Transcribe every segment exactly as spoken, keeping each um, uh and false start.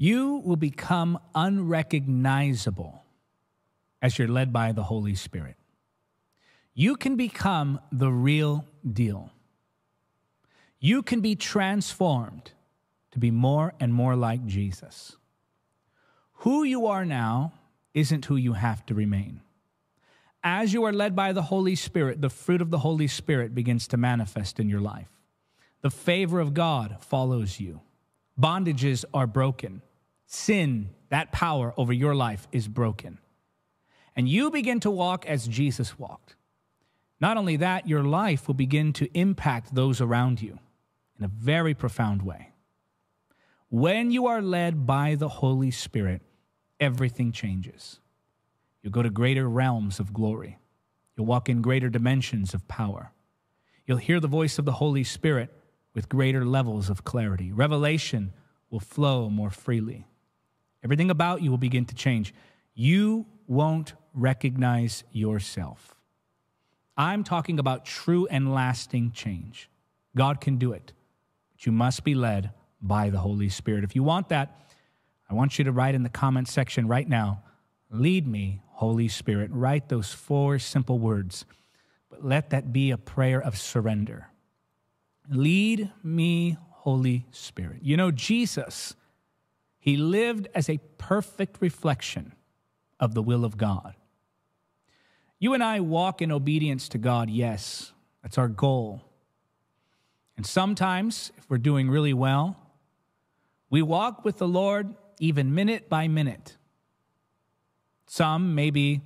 You will become unrecognizable as you're led by the Holy Spirit. You can become the real deal. You can be transformed to be more and more like Jesus. Who you are now isn't who you have to remain. As you are led by the Holy Spirit, the fruit of the Holy Spirit begins to manifest in your life. The favor of God follows you. Bondages are broken. Sin, that power over your life, is broken. And you begin to walk as Jesus walked. Not only that, your life will begin to impact those around you in a very profound way. When you are led by the Holy Spirit, everything changes. You'll go to greater realms of glory. You'll walk in greater dimensions of power. You'll hear the voice of the Holy Spirit with greater levels of clarity. Revelation will flow more freely. Everything about you will begin to change. You won't recognize yourself. I'm talking about true and lasting change. God can do it, but you must be led by the Holy Spirit. If you want that, I want you to write in the comment section right now, "Lead me, Holy Spirit." Write those four simple words, but let that be a prayer of surrender. Lead me, Holy Spirit. You know, Jesus, he lived as a perfect reflection of the will of God. You and I walk in obedience to God, yes. That's our goal. And sometimes, if we're doing really well, we walk with the Lord even minute by minute. Some maybe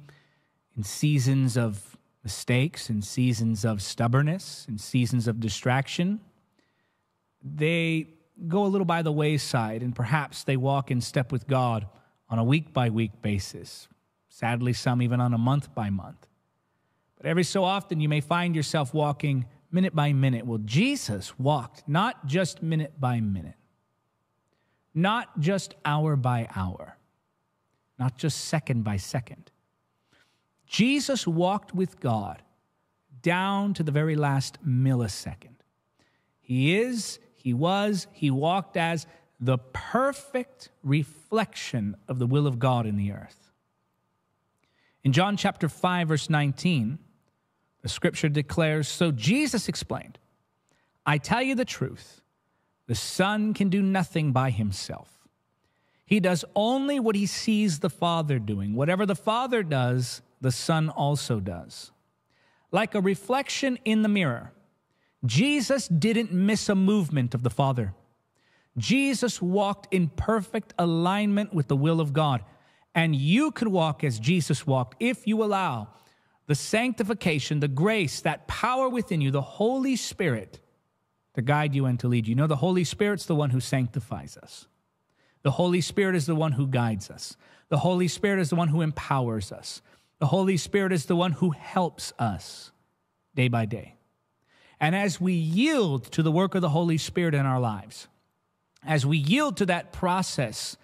in seasons of mistakes, in seasons of stubbornness, in seasons of distraction, they go a little by the wayside, and perhaps they walk in step with God on a week-by-week basis. Sadly, some even on a month-by-month. But every so often, you may find yourself walking minute by minute. Well, Jesus walked not just minute by minute, not just hour by hour, not just second by second. Jesus walked with God down to the very last millisecond. He is, he was, he walked as the perfect reflection of the will of God in the earth. In John chapter five, verse nineteen, the scripture declares, "So Jesus explained, 'I tell you the truth, the Son can do nothing by himself. He does only what he sees the Father doing. Whatever the Father does, the Son also does.'" Like a reflection in the mirror, Jesus didn't miss a movement of the Father. Jesus walked in perfect alignment with the will of God. And you could walk as Jesus walked if you allow the sanctification, the grace, that power within you, the Holy Spirit, to guide you and to lead you. You know, the Holy Spirit's the one who sanctifies us. The Holy Spirit is the one who guides us. The Holy Spirit is the one who empowers us. The Holy Spirit is the one who helps us day by day. And as we yield to the work of the Holy Spirit in our lives, as we yield to that process,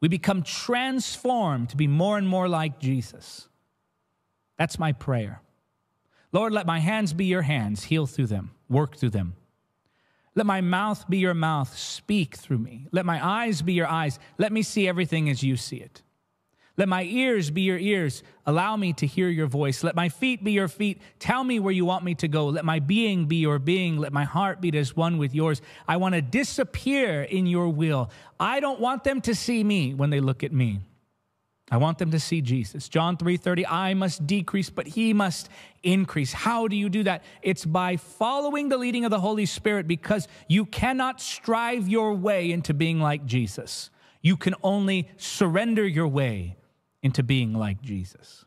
we become transformed to be more and more like Jesus. That's my prayer. Lord, let my hands be your hands. Heal through them. Work through them. Let my mouth be your mouth. Speak through me. Let my eyes be your eyes. Let me see everything as you see it. Let my ears be your ears. Allow me to hear your voice. Let my feet be your feet. Tell me where you want me to go. Let my being be your being. Let my heart beat as one with yours. I want to disappear in your will. I don't want them to see me when they look at me. I want them to see Jesus. John three thirty, "I must decrease, but he must increase." How do you do that? It's by following the leading of the Holy Spirit, because you cannot strive your way into being like Jesus. You can only surrender your way into being like Jesus.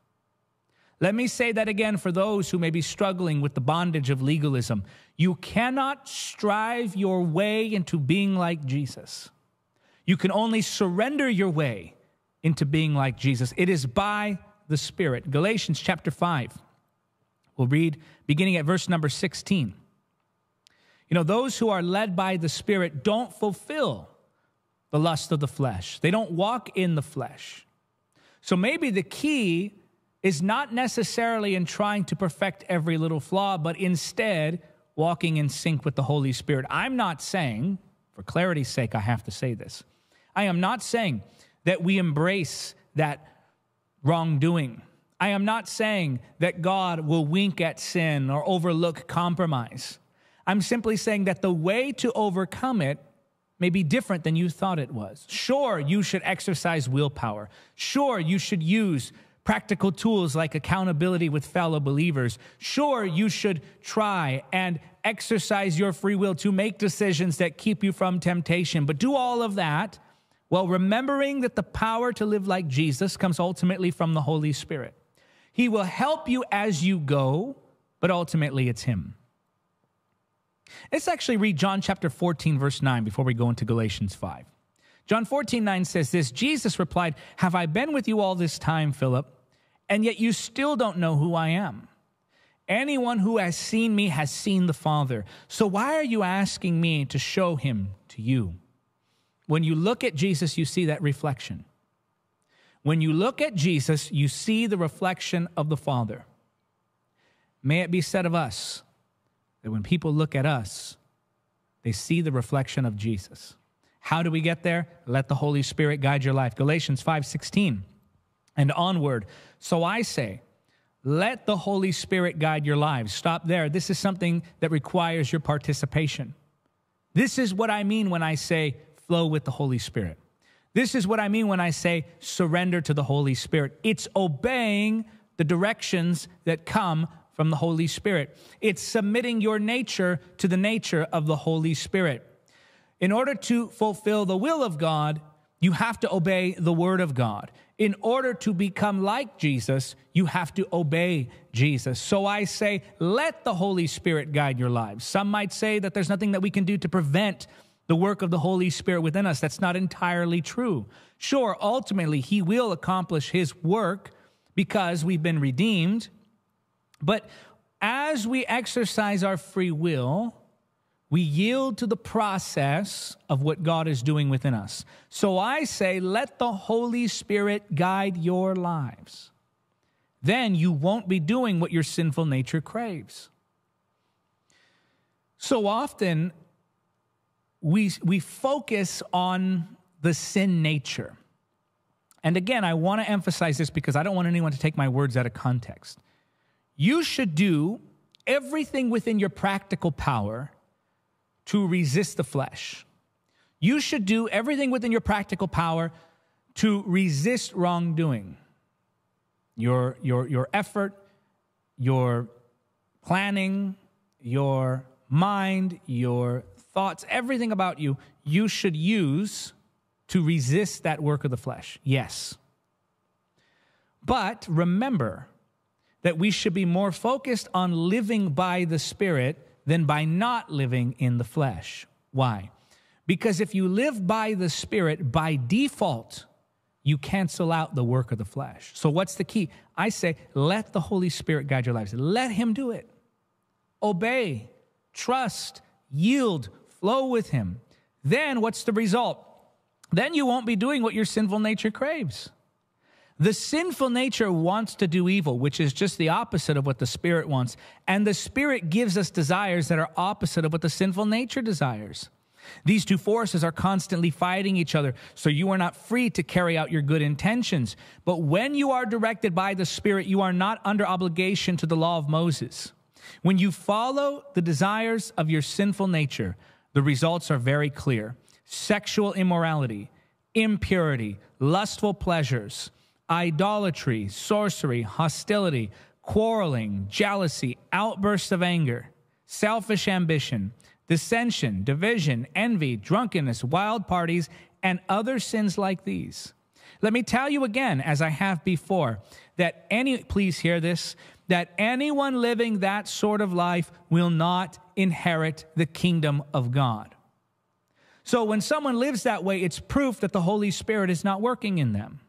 Let me say that again for those who may be struggling with the bondage of legalism. You cannot strive your way into being like Jesus. You can only surrender your way into being like Jesus. It is by the Spirit. Galatians chapter five, we'll read beginning at verse number sixteen. You know, those who are led by the Spirit don't fulfill the lust of the flesh. They don't walk in the flesh. So maybe the key is not necessarily in trying to perfect every little flaw, but instead walking in sync with the Holy Spirit. I'm not saying, for clarity's sake, I have to say this. I am not saying that we embrace that wrongdoing. I am not saying that God will wink at sin or overlook compromise. I'm simply saying that the way to overcome it may be different than you thought it was. Sure, you should exercise willpower. Sure, you should use practical tools like accountability with fellow believers. Sure, you should try and exercise your free will to make decisions that keep you from temptation. But do all of that while remembering that the power to live like Jesus comes ultimately from the Holy Spirit. He will help you as you go, but ultimately it's him. Let's actually read John chapter fourteen, verse nine, before we go into Galatians five. John fourteen, nine says this, Jesus replied, "Have I been with you all this time, Philip, and yet you still don't know who I am? Anyone who has seen me has seen the Father. So why are you asking me to show him to you?" When you look at Jesus, you see that reflection. When you look at Jesus, you see the reflection of the Father. May it be said of us that when people look at us, they see the reflection of Jesus. How do we get there? Let the Holy Spirit guide your life. Galatians five sixteen and onward. So I say, let the Holy Spirit guide your lives. Stop there. This is something that requires your participation. This is what I mean when I say flow with the Holy Spirit. This is what I mean when I say surrender to the Holy Spirit. It's obeying the directions that come from the Holy Spirit. It's submitting your nature to the nature of the Holy Spirit. In order to fulfill the will of God, you have to obey the word of God. In order to become like Jesus, you have to obey Jesus. So I say, let the Holy Spirit guide your lives. Some might say that there's nothing that we can do to prevent the work of the Holy Spirit within us. That's not entirely true. Sure, ultimately, he will accomplish his work because we've been redeemed. But as we exercise our free will, we yield to the process of what God is doing within us. So I say, let the Holy Spirit guide your lives. Then you won't be doing what your sinful nature craves. So often, we, we focus on the sin nature. And again, I want to emphasize this because I don't want anyone to take my words out of context. You should do everything within your practical power to resist the flesh. You should do everything within your practical power to resist wrongdoing. Your, your, your effort, your planning, your mind, your thoughts, everything about you, you should use to resist that work of the flesh. Yes. But remember that we should be more focused on living by the Spirit than by not living in the flesh. Why? Because if you live by the Spirit, by default, you cancel out the work of the flesh. So what's the key? I say, let the Holy Spirit guide your lives. Let him do it. Obey, trust, yield, flow with him. Then what's the result? Then you won't be doing what your sinful nature craves. The sinful nature wants to do evil, which is just the opposite of what the Spirit wants. And the Spirit gives us desires that are opposite of what the sinful nature desires. These two forces are constantly fighting each other, so you are not free to carry out your good intentions. But when you are directed by the Spirit, you are not under obligation to the law of Moses. When you follow the desires of your sinful nature, the results are very clear. Sexual immorality, impurity, lustful pleasures, idolatry, sorcery, hostility, quarreling, jealousy, outbursts of anger, selfish ambition, dissension, division, envy, drunkenness, wild parties, and other sins like these. Let me tell you again, as I have before, that any, please hear this, that anyone living that sort of life will not inherit the kingdom of God. So when someone lives that way, it's proof that the Holy Spirit is not working in them.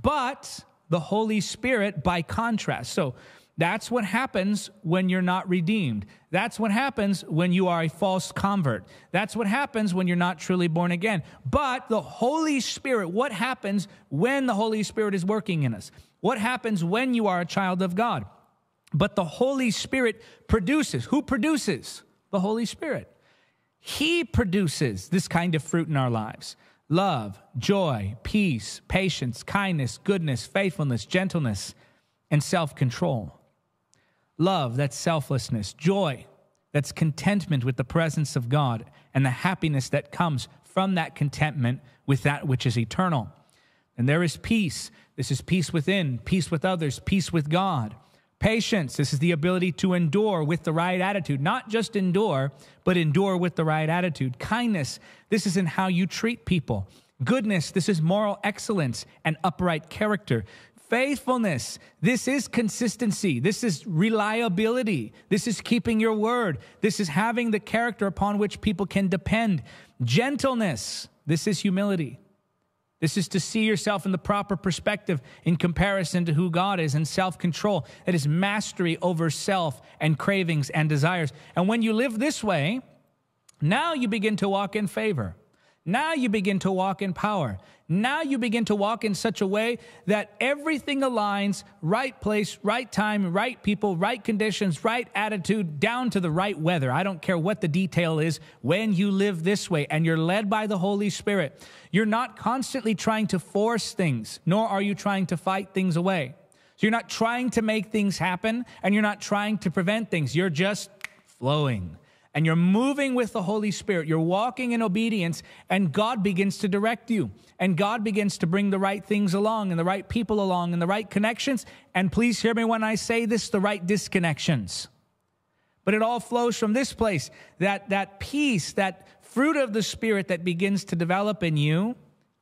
But the Holy Spirit, by contrast. So that's what happens when you're not redeemed. That's what happens when you are a false convert. That's what happens when you're not truly born again. But the Holy Spirit, what happens when the Holy Spirit is working in us? What happens when you are a child of God? But the Holy Spirit produces. Who produces? The Holy Spirit. He produces this kind of fruit in our lives. love, joy, peace, patience, kindness, goodness, faithfulness, gentleness, and self-control. Love, that's selflessness. Joy, that's contentment with the presence of God and the happiness that comes from that contentment with that which is eternal. And there is peace. This is peace within, peace with others, peace with God. Patience, this is the ability to endure with the right attitude. Not just endure, but endure with the right attitude. Kindness, this is in how you treat people. Goodness, this is moral excellence and upright character. Faithfulness, this is consistency. This is reliability. This is keeping your word. This is having the character upon which people can depend. Gentleness, this is humility. This is to see yourself in the proper perspective in comparison to who God is, and self-control. That is mastery over self and cravings and desires. And when you live this way, now you begin to walk in favor. Now you begin to walk in power. Now you begin to walk in such a way that everything aligns, right place, right time, right people, right conditions, right attitude, down to the right weather. I don't care what the detail is. When you live this way and you're led by the Holy Spirit, you're not constantly trying to force things, nor are you trying to fight things away. So you're not trying to make things happen, and you're not trying to prevent things. You're just flowing. And you're moving with the Holy Spirit. You're walking in obedience, and God begins to direct you. And God begins to bring the right things along, and the right people along, and the right connections. And please hear me when I say this, the right disconnections. But it all flows from this place, that, that peace, that fruit of the Spirit that begins to develop in you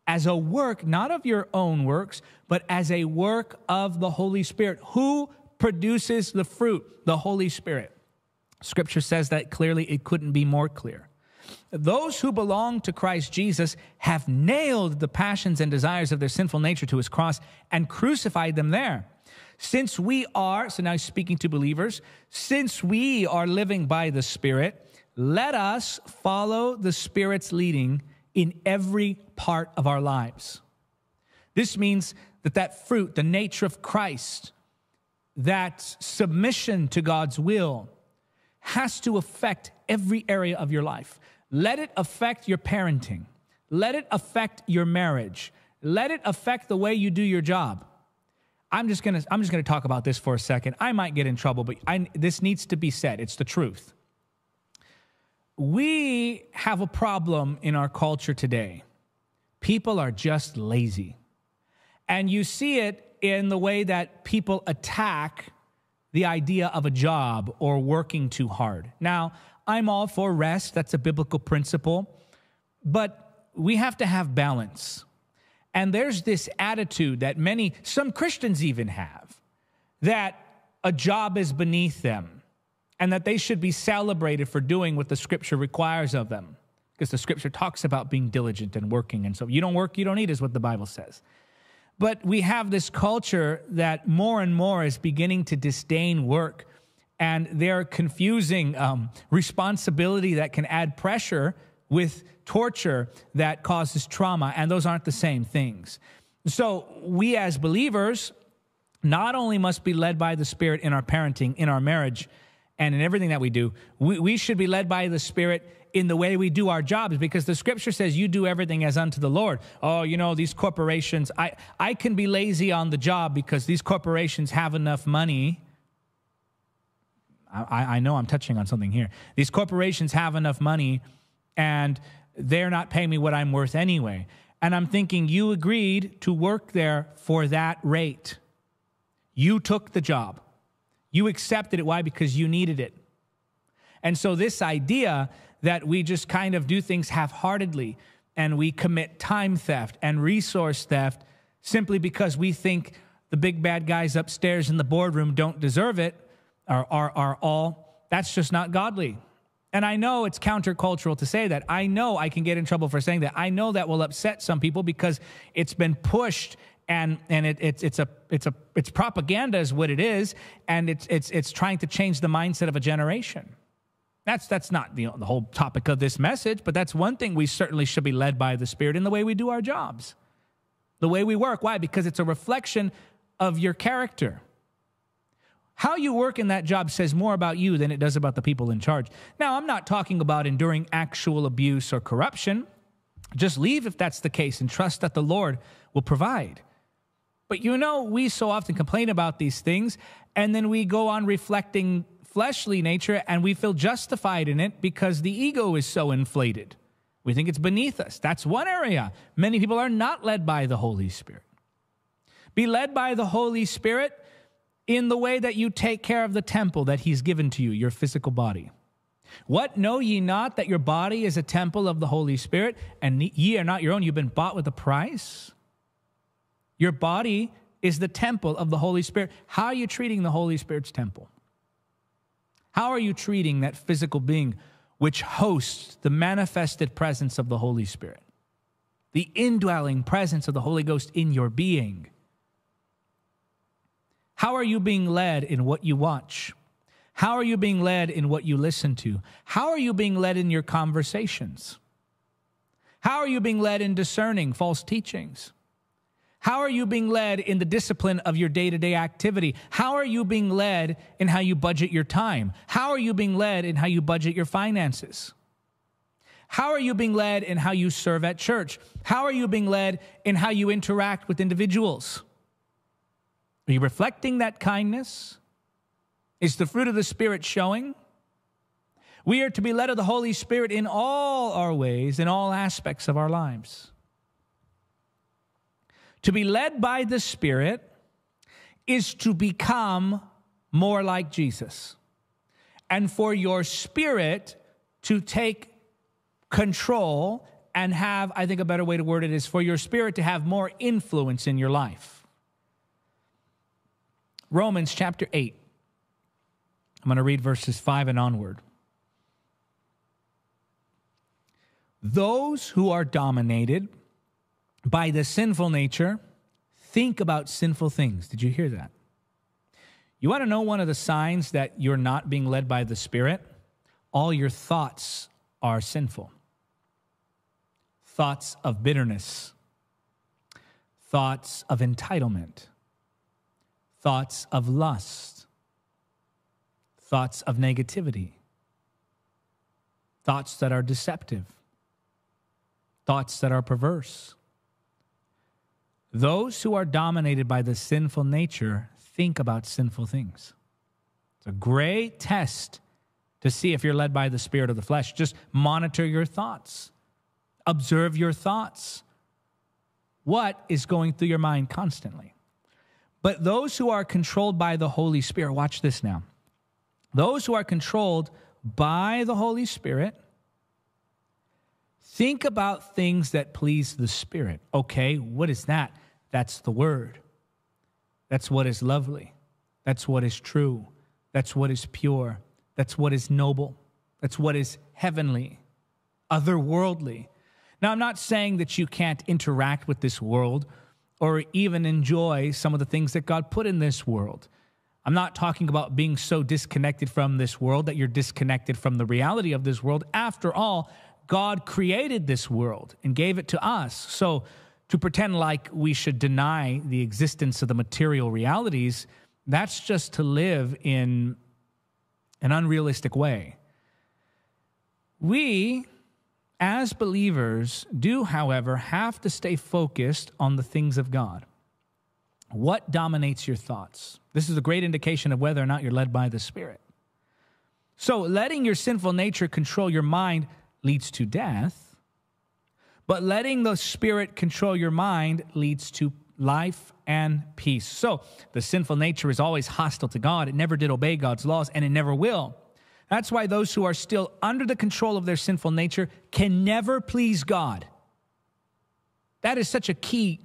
as a work, not of your own works, but as a work of the Holy Spirit. Who produces the fruit? The Holy Spirit. Scripture says that clearly. It couldn't be more clear. Those who belong to Christ Jesus have nailed the passions and desires of their sinful nature to his cross and crucified them there. Since we are, so now he's speaking to believers, since we are living by the Spirit, let us follow the Spirit's leading in every part of our lives. This means that that fruit, the nature of Christ, that submission to God's will, has to affect every area of your life. Let it affect your parenting. Let it affect your marriage. Let it affect the way you do your job. I'm just gonna, I'm just gonna talk about this for a second. I might get in trouble, but I, this needs to be said. It's the truth. We have a problem in our culture today. People are just lazy. And you see it in the way that people attack the idea of a job or working too hard. Now, I'm all for rest. That's a biblical principle. But we have to have balance. And there's this attitude that many, some Christians even have, that a job is beneath them and that they should be celebrated for doing what the Scripture requires of them, because the Scripture talks about being diligent and working. And so you don't work, you don't eat, is what the Bible says. But we have this culture that more and more is beginning to disdain work, and they're confusing um, responsibility that can add pressure with torture that causes trauma, and those aren't the same things. So we as believers not only must be led by the Spirit in our parenting, in our marriage, and in everything that we do, we, we should be led by the Spirit in the way we do our jobs, because the Scripture says you do everything as unto the Lord. Oh, you know, these corporations, I, I can be lazy on the job because these corporations have enough money. I, I know I'm touching on something here. These corporations have enough money and they're not paying me what I'm worth anyway. And I'm thinking, you agreed to work there for that rate. You took the job. You accepted it. Why? Because you needed it. And so this idea that we just kind of do things half-heartedly and we commit time theft and resource theft simply because we think the big bad guys upstairs in the boardroom don't deserve it, or are, are all, that's just not godly. And I know it's countercultural to say that. I know I can get in trouble for saying that. I know that will upset some people because it's been pushed, and, and it, it's, it's, a, it's, a, it's propaganda is what it is, and it's, it's, it's trying to change the mindset of a generation. That's, that's not the, the whole topic of this message, but that's one thing. We certainly should be led by the Spirit in the way we do our jobs, the way we work. Why? Because it's a reflection of your character. How you work in that job says more about you than it does about the people in charge. Now, I'm not talking about enduring actual abuse or corruption. Just leave if that's the case and trust that the Lord will provide. But you know, we so often complain about these things, and then we go on reflecting fleshly nature, and we feel justified in it because the ego is so inflated. We think it's beneath us. That's one area. Many people are not led by the Holy Spirit. Be led by the Holy Spirit in the way that you take care of the temple that he's given to you, your physical body. What, know ye not that your body is a temple of the Holy Spirit, and ye are not your own? You've been bought with a price. Your body is the temple of the Holy Spirit. How are you treating the Holy Spirit's temple? How are you treating that physical being which hosts the manifested presence of the Holy Spirit, the indwelling presence of the Holy Ghost in your being? How are you being led in what you watch? How are you being led in what you listen to? How are you being led in your conversations? How are you being led in discerning false teachings? How are you being led in the discipline of your day-to-day activity? How are you being led in how you budget your time? How are you being led in how you budget your finances? How are you being led in how you serve at church? How are you being led in how you interact with individuals? Are you reflecting that kindness? Is the fruit of the Spirit showing? We are to be led of the Holy Spirit in all our ways, in all aspects of our lives. To be led by the Spirit is to become more like Jesus, and for your spirit to take control and have, I think a better way to word it is for your spirit to have more influence in your life. Romans chapter eight. I'm going to read verses five and onward. Those who are dominated by the sinful nature think about sinful things. Did you hear that? You want to know one of the signs that you're not being led by the Spirit? All your thoughts are sinful. Thoughts of bitterness. Thoughts of entitlement. Thoughts of lust. Thoughts of negativity, thoughts that are deceptive, thoughts that are perverse. Those who are dominated by the sinful nature think about sinful things. It's a great test to see if you're led by the spirit of the flesh. Just monitor your thoughts. Observe your thoughts. What is going through your mind constantly? But those who are controlled by the Holy Spirit, watch this now. Those who are controlled by the Holy Spirit think about things that please the Spirit. Okay, what is that? That's the Word. That's what is lovely. That's what is true. That's what is pure. That's what is noble. That's what is heavenly, otherworldly. Now, I'm not saying that you can't interact with this world or even enjoy some of the things that God put in this world. I'm not talking about being so disconnected from this world that you're disconnected from the reality of this world. After all, God created this world and gave it to us. So to pretend like we should deny the existence of the material realities, that's just to live in an unrealistic way. We, as believers, do, however, have to stay focused on the things of God. What dominates your thoughts? This is a great indication of whether or not you're led by the Spirit. So letting your sinful nature control your mind leads to death, but letting the Spirit control your mind leads to life and peace. So the sinful nature is always hostile to God. It never did obey God's laws, and it never will. That's why those who are still under the control of their sinful nature can never please God. That is such a key.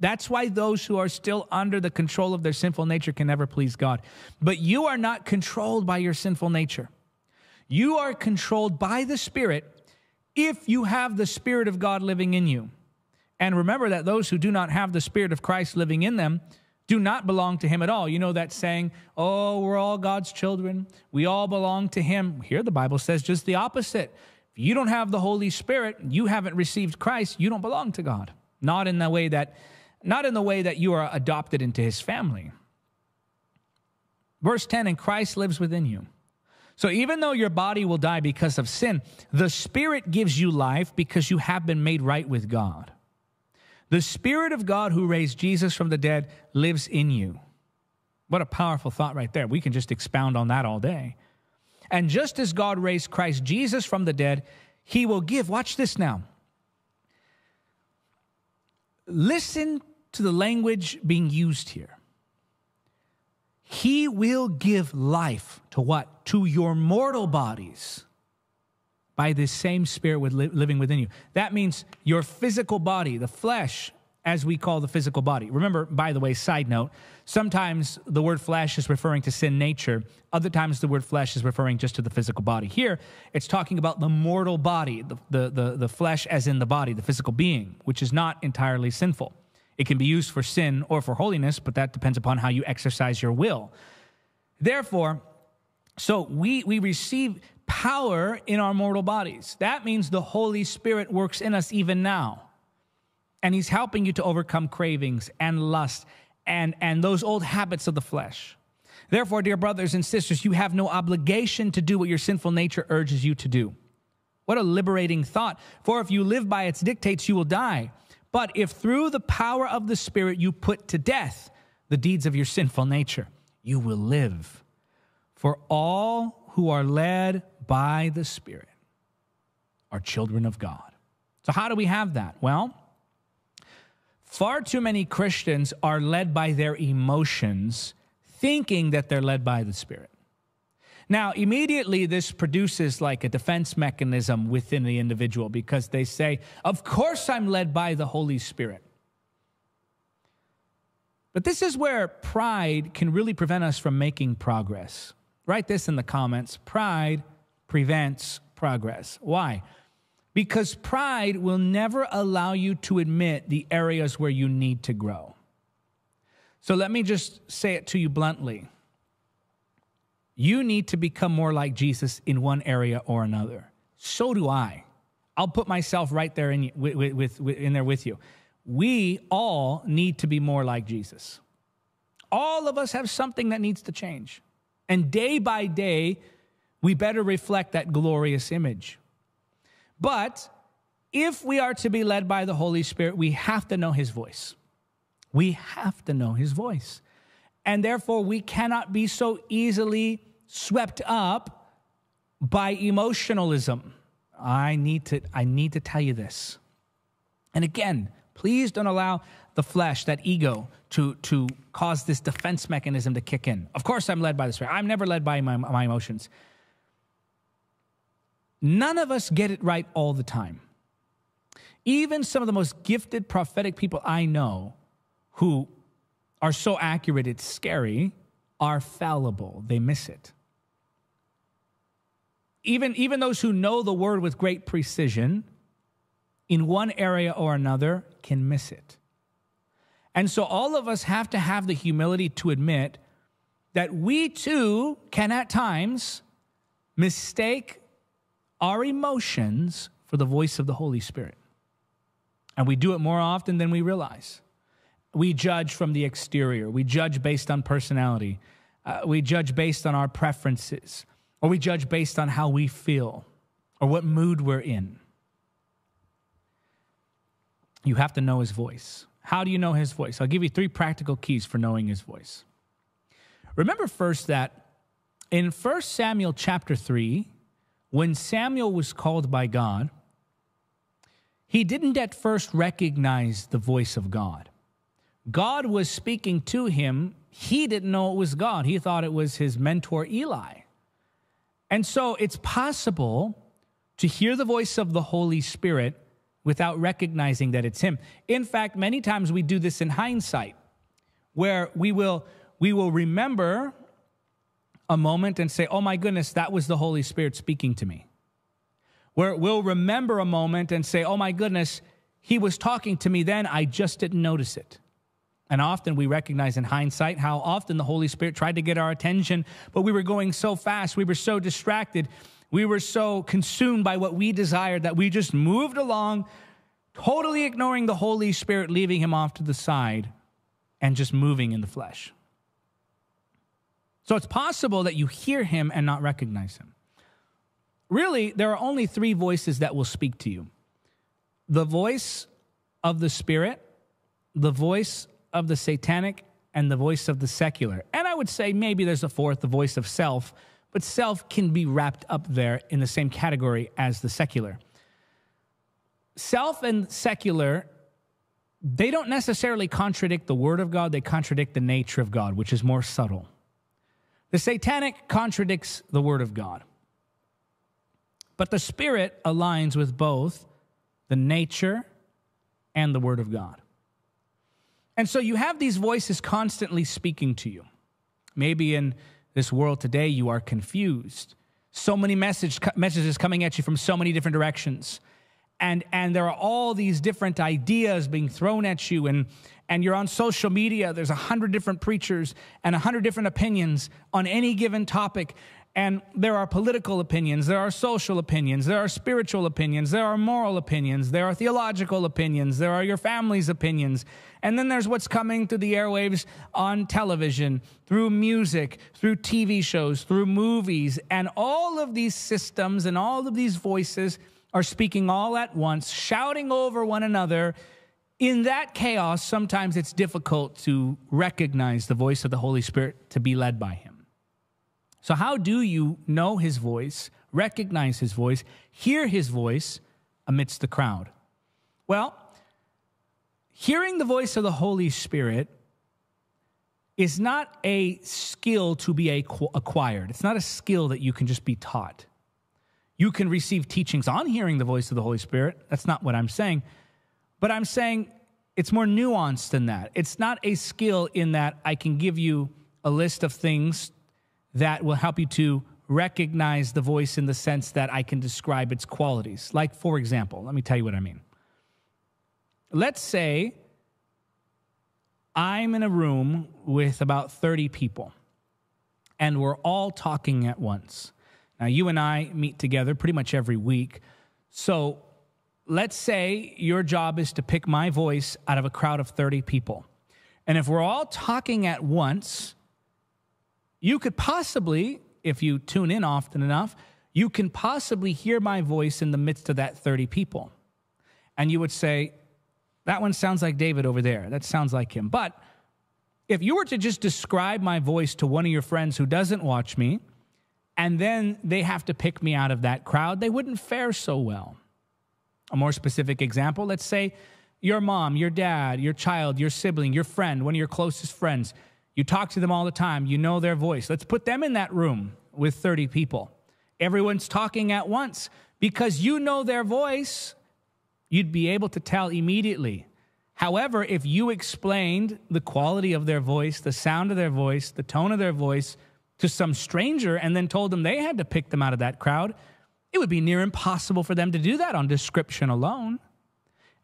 That's why those who are still under the control of their sinful nature can never please God. But you are not controlled by your sinful nature. You are controlled by the Spirit if you have the Spirit of God living in you. And remember that those who do not have the Spirit of Christ living in them do not belong to him at all. You know that saying, oh, we're all God's children. We all belong to him. Here the Bible says just the opposite. If you don't have the Holy Spirit, you haven't received Christ, you don't belong to God. Not in the way that Not in the way that you are adopted into his family. Verse ten, and Christ lives within you. So even though your body will die because of sin, the Spirit gives you life because you have been made right with God. The Spirit of God who raised Jesus from the dead lives in you. What a powerful thought right there. We can just expound on that all day. And just as God raised Christ Jesus from the dead, he will give, watch this now. Listen to the language being used here. He will give life to what? To your mortal bodies by this same Spirit with li- living within you. That means your physical body, the flesh, as we call the physical body. Remember, by the way, side note, sometimes the word flesh is referring to sin nature. Other times the word flesh is referring just to the physical body. Here, it's talking about the mortal body, the, the, the, the flesh as in the body, the physical being, which is not entirely sinful. It can be used for sin or for holiness, but that depends upon how you exercise your will. Therefore, so we, we receive power in our mortal bodies. That means the Holy Spirit works in us even now. And he's helping you to overcome cravings and lust and, and those old habits of the flesh. Therefore, dear brothers and sisters, you have no obligation to do what your sinful nature urges you to do. What a liberating thought. For if you live by its dictates, you will die. But if through the power of the Spirit you put to death the deeds of your sinful nature, you will live. For all who are led by the Spirit are children of God. So how do we have that? Well, far too many Christians are led by their emotions, thinking that they're led by the Spirit. Now, immediately this produces like a defense mechanism within the individual because they say, of course I'm led by the Holy Spirit. But this is where pride can really prevent us from making progress. Write this in the comments. Pride prevents progress. Why? Because pride will never allow you to admit the areas where you need to grow. So let me just say it to you bluntly. You need to become more like Jesus in one area or another. So do I. I'll put myself right there in, with, with, with, in there with you. We all need to be more like Jesus. All of us have something that needs to change. And day by day, we better reflect that glorious image. But if we are to be led by the Holy Spirit, we have to know his voice. We have to know his voice. And therefore, we cannot be so easily swept up by emotionalism. I need to, I need to tell you this. And again, please don't allow the flesh, that ego, to, to cause this defense mechanism to kick in. Of course, I'm led by the Spirit. I'm never led by my, my emotions. None of us get it right all the time. Even some of the most gifted prophetic people I know who are so accurate it's scary are fallible. They miss it. Even, even those who know the word with great precision in one area or another can miss it. And so all of us have to have the humility to admit that we too can at times mistake our emotions for the voice of the Holy Spirit. And we do it more often than we realize. We judge from the exterior. We judge based on personality. Uh, we judge based on our preferences. Or we judge based on how we feel or what mood we're in. You have to know his voice. How do you know his voice? I'll give you three practical keys for knowing his voice. Remember first that in First Samuel chapter three, when Samuel was called by God, he didn't at first recognize the voice of God. God was speaking to him. He didn't know it was God. He thought it was his mentor, Eli. And so it's possible to hear the voice of the Holy Spirit without recognizing that it's him. In fact, many times we do this in hindsight, where we will, we will remember a moment and say, oh my goodness, that was the Holy Spirit speaking to me. Where we'll remember a moment and say, oh my goodness, he was talking to me then, I just didn't notice it. And often we recognize in hindsight how often the Holy Spirit tried to get our attention, but we were going so fast, we were so distracted, we were so consumed by what we desired that we just moved along, totally ignoring the Holy Spirit, leaving him off to the side and just moving in the flesh. So it's possible that you hear him and not recognize him. Really, there are only three voices that will speak to you. The voice of the spirit, the voice of the satanic, and the voice of the secular. And I would say maybe there's a fourth, the voice of self, but self can be wrapped up there in the same category as the secular. Self and secular, they don't necessarily contradict the word of God, they contradict the nature of God, which is more subtle. The satanic contradicts the word of God. But the spirit aligns with both the nature and the word of God. And so you have these voices constantly speaking to you. Maybe in this world today, you are confused. So many message, messages coming at you from so many different directions. And, and there are all these different ideas being thrown at you. And, and you're on social media. There's a hundred different preachers and a hundred different opinions on any given topic. And there are political opinions, there are social opinions, there are spiritual opinions, there are moral opinions, there are theological opinions, there are your family's opinions. And then there's what's coming through the airwaves on television, through music, through T V shows, through movies. And all of these systems and all of these voices are speaking all at once, shouting over one another. In that chaos, sometimes it's difficult to recognize the voice of the Holy Spirit, to be led by him. So how do you know his voice, recognize his voice, hear his voice amidst the crowd? Well, hearing the voice of the Holy Spirit is not a skill to be acquired. It's not a skill that you can just be taught. You can receive teachings on hearing the voice of the Holy Spirit. That's not what I'm saying. But I'm saying it's more nuanced than that. It's not a skill in that I can give you a list of things that will help you to recognize the voice in the sense that I can describe its qualities. Like, for example, let me tell you what I mean. Let's say I'm in a room with about thirty people, and we're all talking at once. Now, you and I meet together pretty much every week. So let's say your job is to pick my voice out of a crowd of thirty people. And if we're all talking at once, you could possibly, if you tune in often enough, you can possibly hear my voice in the midst of that thirty people. And you would say, that one sounds like David over there. That sounds like him. But if you were to just describe my voice to one of your friends who doesn't watch me, and then they have to pick me out of that crowd, they wouldn't fare so well. A more specific example, let's say your mom, your dad, your child, your sibling, your friend, one of your closest friends. You talk to them all the time. You know their voice. Let's put them in that room with thirty people. Everyone's talking at once. Because you know their voice, you'd be able to tell immediately. However, if you explained the quality of their voice, the sound of their voice, the tone of their voice to some stranger and then told them they had to pick them out of that crowd, it would be near impossible for them to do that on description alone.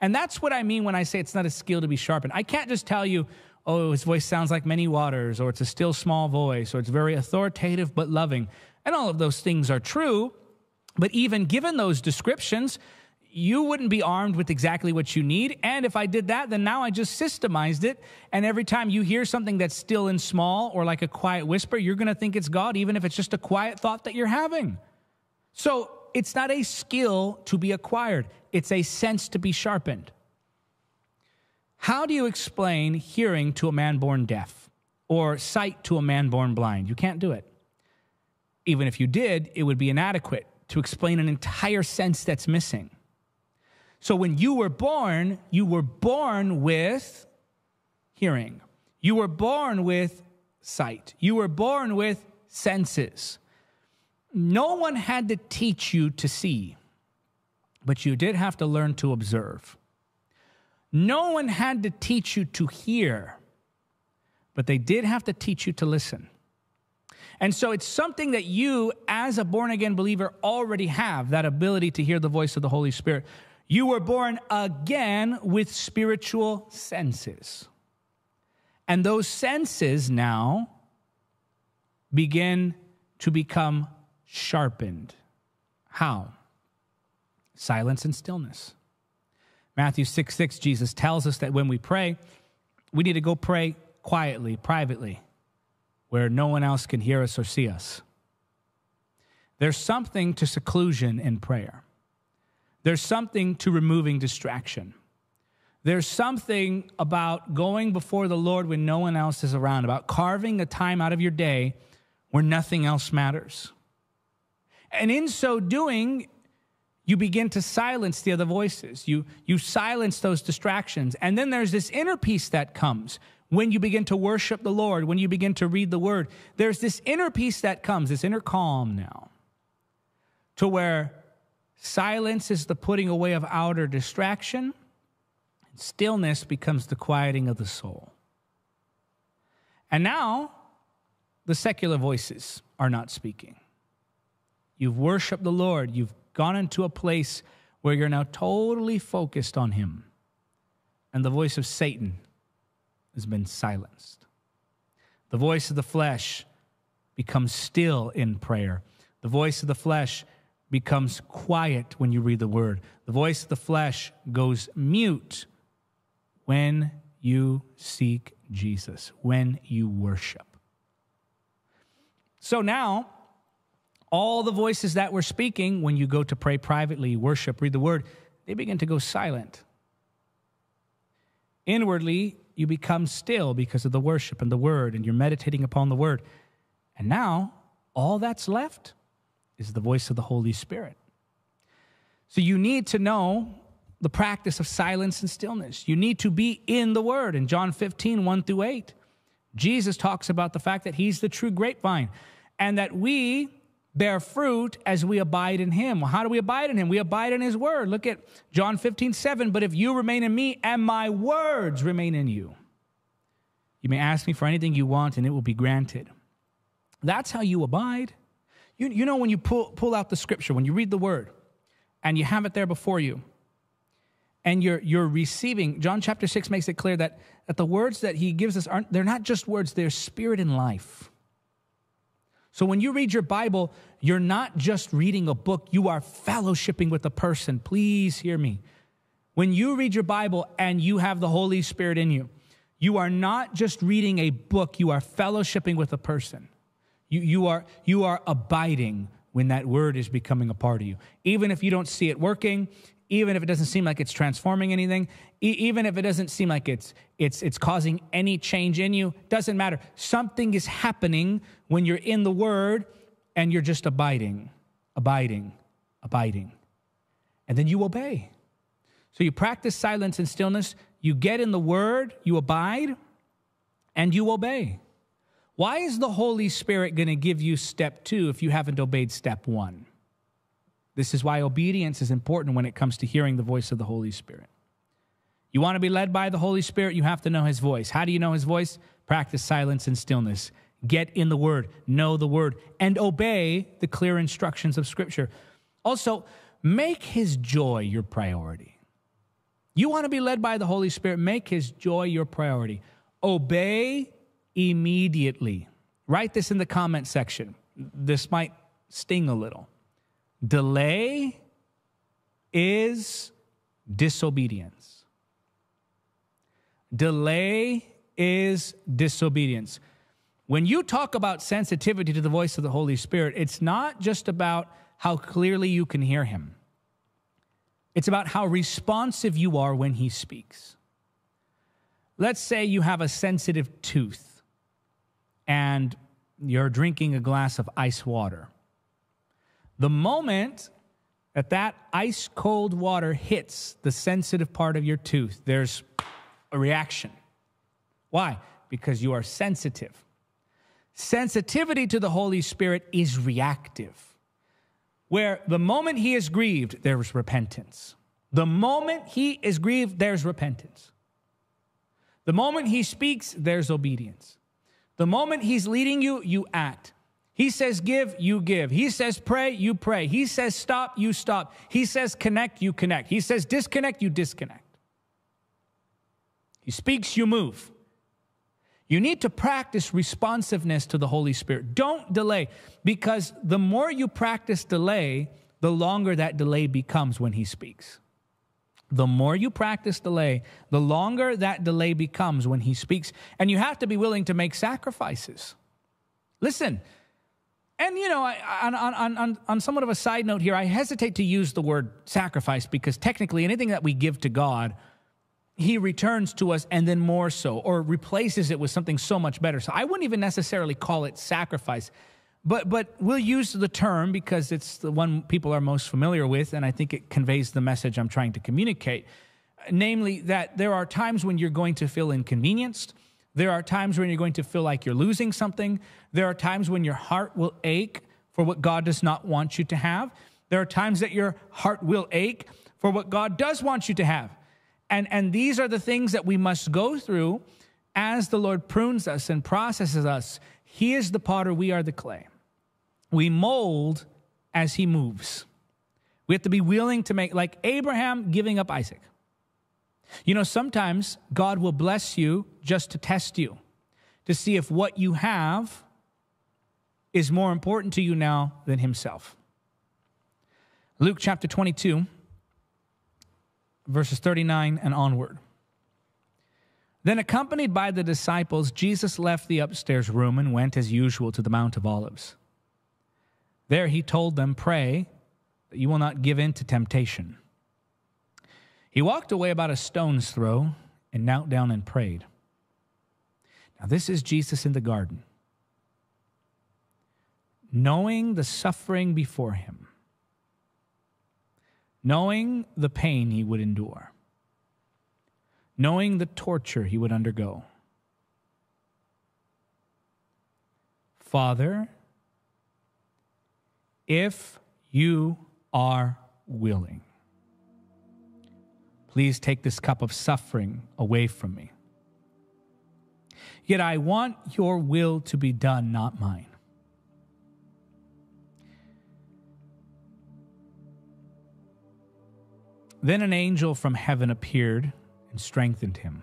And that's what I mean when I say it's not a skill to be sharpened. I can't just tell you, oh, his voice sounds like many waters, or it's a still small voice, or it's very authoritative but loving. And all of those things are true, but even given those descriptions, you wouldn't be armed with exactly what you need. And if I did that, then now I just systemized it. And every time you hear something that's still and small or like a quiet whisper, you're going to think it's God, even if it's just a quiet thought that you're having. So it's not a skill to be acquired. It's a sense to be sharpened. How do you explain hearing to a man born deaf or sight to a man born blind? You can't do it. Even if you did, it would be inadequate to explain an entire sense that's missing. So when you were born, you were born with hearing. You were born with sight. You were born with senses. No one had to teach you to see, but you did have to learn to observe. No one had to teach you to hear, but they did have to teach you to listen. And so it's something that you, as a born-again believer, already have, that ability to hear the voice of the Holy Spirit. You were born again with spiritual senses. And those senses now begin to become sharpened. How? Silence and stillness. Matthew six six, Jesus tells us that when we pray, we need to go pray quietly, privately, where no one else can hear us or see us. There's something to seclusion in prayer. There's something to removing distraction. There's something about going before the Lord when no one else is around, about carving a time out of your day where nothing else matters. And in so doing, you begin to silence the other voices. You, you silence those distractions. And then there's this inner peace that comes when you begin to worship the Lord, when you begin to read the Word. There's this inner peace that comes, this inner calm now, to where silence is the putting away of outer distraction. Stillness becomes the quieting of the soul. And now, the secular voices are not speaking. You've worshiped the Lord. You've gone into a place where you're now totally focused on Him. And the voice of Satan has been silenced. The voice of the flesh becomes still in prayer. The voice of the flesh becomes quiet when you read the Word. The voice of the flesh goes mute when you seek Jesus, when you worship. So now, all the voices that were speaking, when you go to pray privately, worship, read the Word, they begin to go silent. Inwardly, you become still because of the worship and the Word, and you're meditating upon the Word. And now, all that's left is the voice of the Holy Spirit. So you need to know the practice of silence and stillness. You need to be in the Word. In John fifteen, one through eight, Jesus talks about the fact that He's the true grapevine and that we bear fruit as we abide in Him. Well, how do we abide in Him? We abide in His Word. Look at John fifteen, seven, but if you remain in me and my words remain in you, you may ask me for anything you want and it will be granted. That's how you abide. You, you know when you pull, pull out the Scripture, when you read the Word and you have it there before you, and you're, you're receiving. John chapter six makes it clear that, that the words that He gives us, aren't, they're not just words, they're spirit and life. So when you read your Bible, you're not just reading a book, you are fellowshipping with a person. Please hear me. When you read your Bible and you have the Holy Spirit in you, you are not just reading a book, you are fellowshipping with a person. You, you, are, you are abiding when that Word is becoming a part of you. Even if you don't see it working, even if it doesn't seem like it's transforming anything, e even if it doesn't seem like it's, it's, it's causing any change in you, doesn't matter. Something is happening when you're in the Word and you're just abiding, abiding, abiding. And then you obey. So you practice silence and stillness. You get in the Word, you abide, and you obey. Why is the Holy Spirit going to give you step two if you haven't obeyed step one? This is why obedience is important when it comes to hearing the voice of the Holy Spirit. You want to be led by the Holy Spirit, you have to know His voice. How do you know His voice? Practice silence and stillness. Get in the Word, know the Word, and obey the clear instructions of Scripture. Also, make His joy your priority. You want to be led by the Holy Spirit, make His joy your priority. Obey immediately. Write this in the comment section. This might sting a little. Delay is disobedience. Delay is disobedience. When you talk about sensitivity to the voice of the Holy Spirit, it's not just about how clearly you can hear Him. It's about how responsive you are when He speaks. Let's say you have a sensitive tooth and you're drinking a glass of ice water. The moment that that ice-cold water hits the sensitive part of your tooth, there's a reaction. Why? Because you are sensitive. Sensitivity to the Holy Spirit is reactive, where the moment He is grieved, there's repentance. The moment He is grieved, there's repentance. The moment He speaks, there's obedience. The moment He's leading you, you act. He says give, you give. He says pray, you pray. He says stop, you stop. He says connect, you connect. He says disconnect, you disconnect. He speaks, you move. You need to practice responsiveness to the Holy Spirit. Don't delay, because the more you practice delay, the longer that delay becomes when He speaks. The more you practice delay, the longer that delay becomes when He speaks. And you have to be willing to make sacrifices. Listen, and, you know, I, on, on, on, on somewhat of a side note here, I hesitate to use the word sacrifice because technically anything that we give to God, he returns to us and then more so, or replaces it with something so much better. So I wouldn't even necessarily call it sacrifice, but, but we'll use the term because it's the one people are most familiar with, and I think it conveys the message I'm trying to communicate, namely that there are times when you're going to feel inconvenienced. There are times when you're going to feel like you're losing something. There are times when your heart will ache for what God does not want you to have. There are times that your heart will ache for what God does want you to have. And, and these are the things that we must go through as the Lord prunes us and processes us. He is the potter, we are the clay. We mold as he moves. We have to be willing to make, like Abraham giving up Isaac. You know, sometimes God will bless you just to test you, to see if what you have is more important to you now than himself. Luke chapter twenty-two, verses thirty-nine and onward. Then accompanied by the disciples, Jesus left the upstairs room and went as usual to the Mount of Olives. There he told them, "Pray that you will not give in to temptation." He walked away about a stone's throw and knelt down and prayed. Now, this is Jesus in the garden, knowing the suffering before him, knowing the pain he would endure, knowing the torture he would undergo. "Father, if you are willing, please take this cup of suffering away from me. Yet I want your will to be done, not mine." Then an angel from heaven appeared and strengthened him.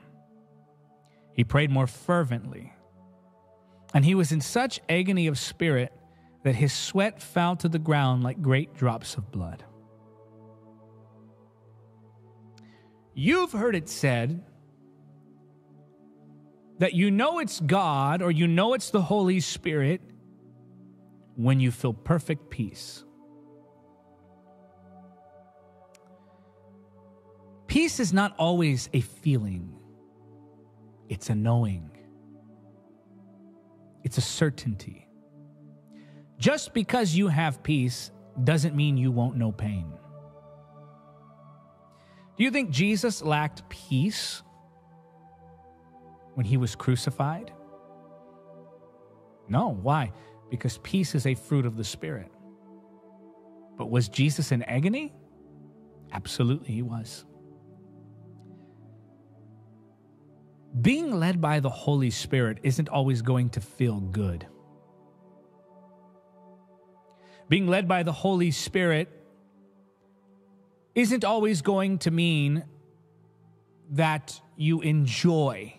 He prayed more fervently, and he was in such agony of spirit that his sweat fell to the ground like great drops of blood. You've heard it said that you know it's God or you know it's the Holy Spirit when you feel perfect peace. Peace is not always a feeling. It's a knowing. It's a certainty. Just because you have peace doesn't mean you won't know pain. Do you think Jesus lacked peace when he was crucified? No. Why? Because peace is a fruit of the Spirit. But was Jesus in agony? Absolutely, he was. Being led by the Holy Spirit isn't always going to feel good. Being led by the Holy Spirit isn't always going to mean that you enjoy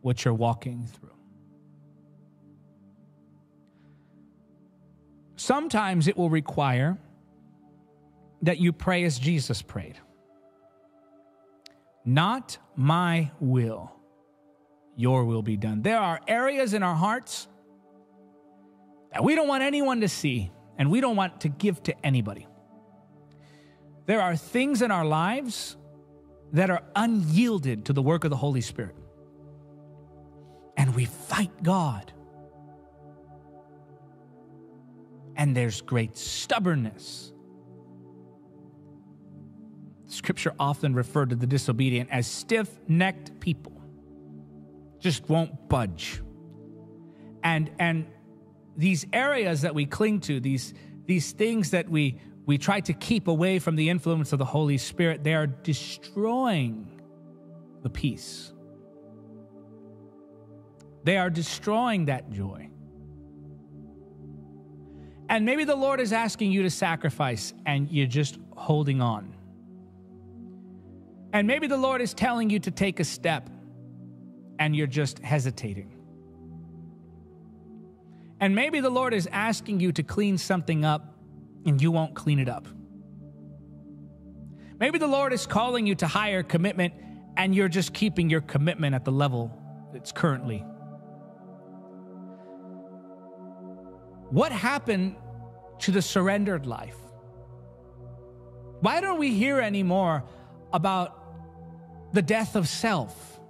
what you're walking through. Sometimes it will require that you pray as Jesus prayed. "Not my will, your will be done." There are areas in our hearts that we don't want anyone to see and we don't want to give to anybody. There are things in our lives that are unyielded to the work of the Holy Spirit. And we fight God. And there's great stubbornness. Scripture often referred to the disobedient as stiff-necked people. Just won't budge. And, and these areas that we cling to, these, these things that we... We try to keep away from the influence of the Holy Spirit. They are destroying the peace. They are destroying that joy. And maybe the Lord is asking you to sacrifice and you're just holding on. And maybe the Lord is telling you to take a step and you're just hesitating. And maybe the Lord is asking you to clean something up and you won't clean it up. Maybe the Lord is calling you to higher commitment and you're just keeping your commitment at the level that's currently. What happened to the surrendered life? Why don't we hear anymore about the death of self?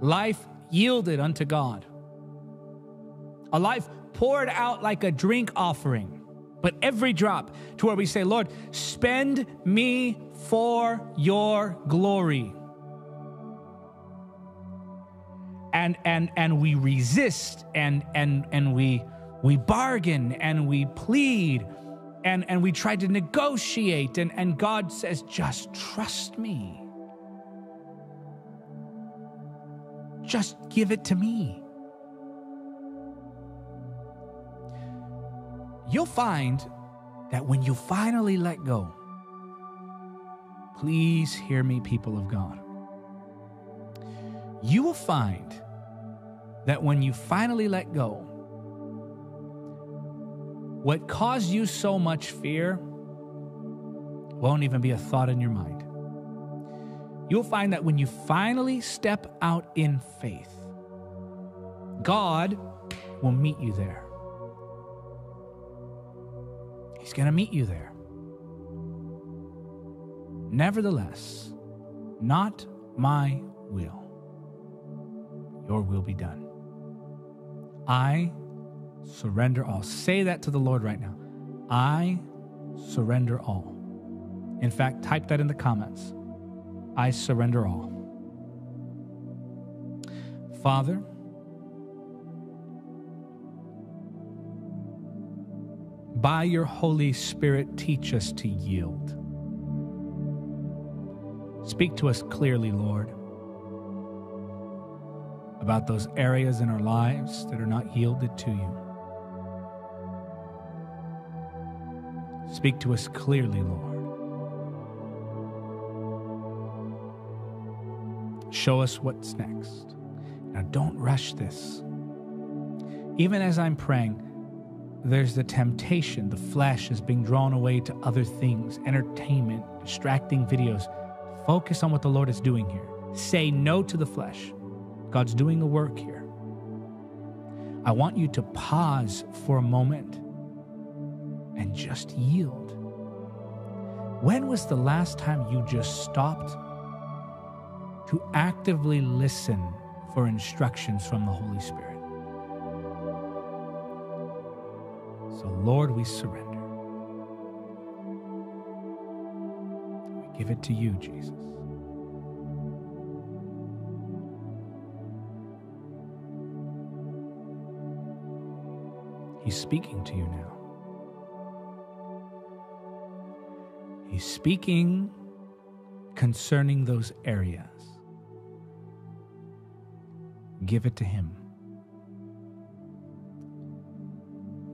Life yielded unto God. A life poured out like a drink offering, but every drop, to where we say, Lord, spend me for your glory. And, and, and we resist, and, and, and we, we bargain, and we plead, and, and we try to negotiate, and, and God says, just trust me. Just give it to me. You'll find that when you finally let go, please hear me, people of God, you will find that when you finally let go, what caused you so much fear won't even be a thought in your mind. You'll find that when you finally step out in faith, God will meet you there. He's going to meet you there. Nevertheless, not my will. Your will be done. I surrender all. Say that to the Lord right now. I surrender all. In fact, type that in the comments. I surrender all. Father, by your Holy Spirit, teach us to yield. Speak to us clearly, Lord, about those areas in our lives that are not yielded to you. Speak to us clearly, Lord. Show us what's next. Now, don't rush this. Even as I'm praying, there's the temptation, the flesh is being drawn away to other things, entertainment, distracting videos. Focus on what the Lord is doing here. Say no to the flesh. God's doing a work here. I want you to pause for a moment and just yield. When was the last time you just stopped to actively listen for instructions from the Holy Spirit? So, Lord, we surrender. We give it to you, Jesus. He's speaking to you now. He's speaking concerning those areas. Give it to him.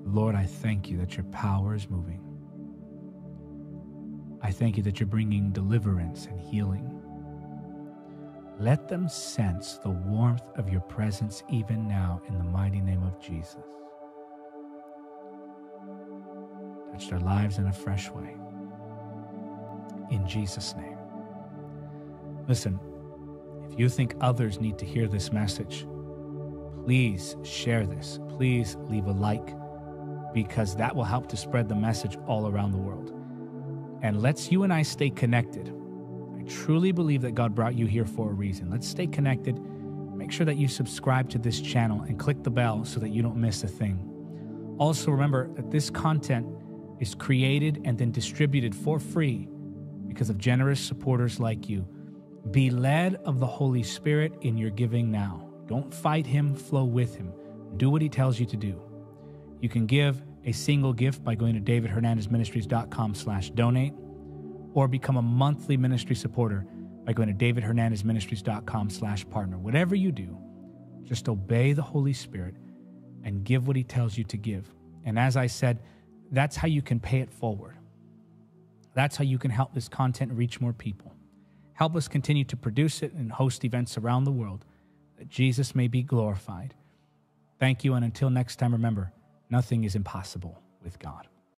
Lord, I thank you that your power is moving. I thank you that you're bringing deliverance and healing. Let them sense the warmth of your presence even now in the mighty name of Jesus. Touch their lives in a fresh way. In Jesus' name. Listen, if you think others need to hear this message, please share this. Please leave a like, because that will help to spread the message all around the world. And let's you and I stay connected. I truly believe that God brought you here for a reason. Let's stay connected. Make sure that you subscribe to this channel and click the bell so that you don't miss a thing. Also, remember that this content is created and then distributed for free because of generous supporters like you. Be led of the Holy Spirit in your giving now. Don't fight him, flow with him. Do what he tells you to do. You can give a single gift by going to david hernandez ministries dot com slash donate, or become a monthly ministry supporter by going to david hernandez ministries dot com slash partner. Whatever you do, just obey the Holy Spirit and give what he tells you to give. And as I said, that's how you can pay it forward. That's how you can help this content reach more people. Help us continue to produce it and host events around the world that Jesus may be glorified. Thank you, and until next time, remember, nothing is impossible with God.